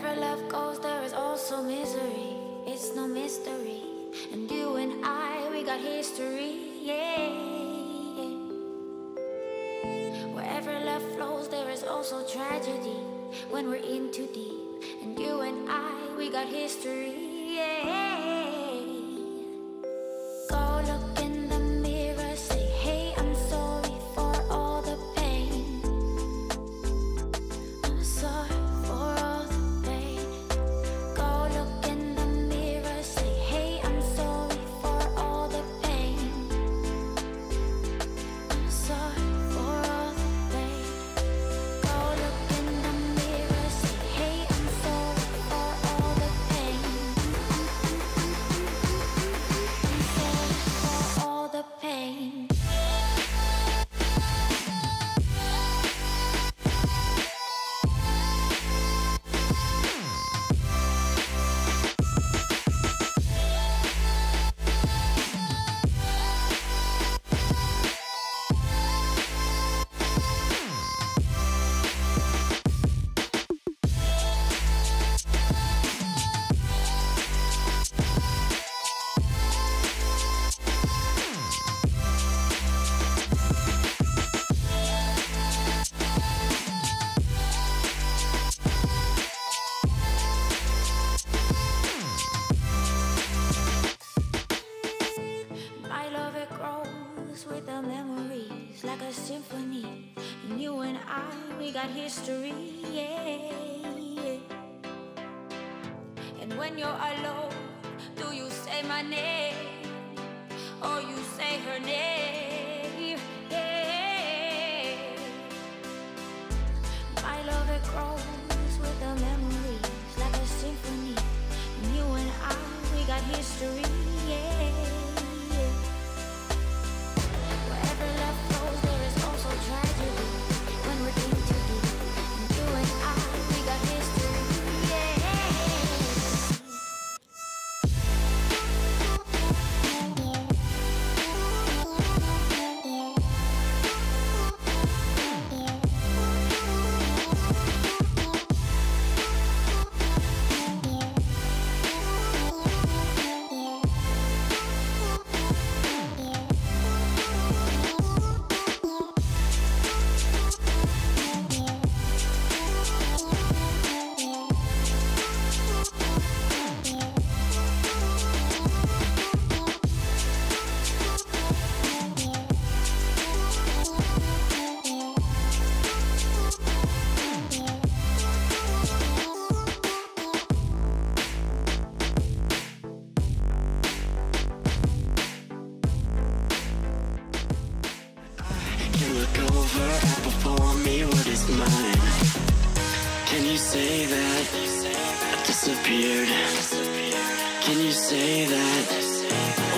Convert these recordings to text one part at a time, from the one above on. Wherever love goes, there is also misery. It's no mystery. And you and I, we got history, yeah. Wherever love flows, there is also tragedy. When we're in too deep, and you and I, we got history, yeah. Go look in the mirror, say, hey, I'm sorry for all the pain. I'm sorry for all the pain. Go look in the mirror, say, hey, I'm sorry for all the pain. I'm sorry for all the pain. Go look in the mirror, say, hey, I'm sorry for all the pain. I'm sorry for all the pain.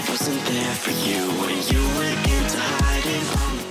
Wasn't there for you when you went into hiding.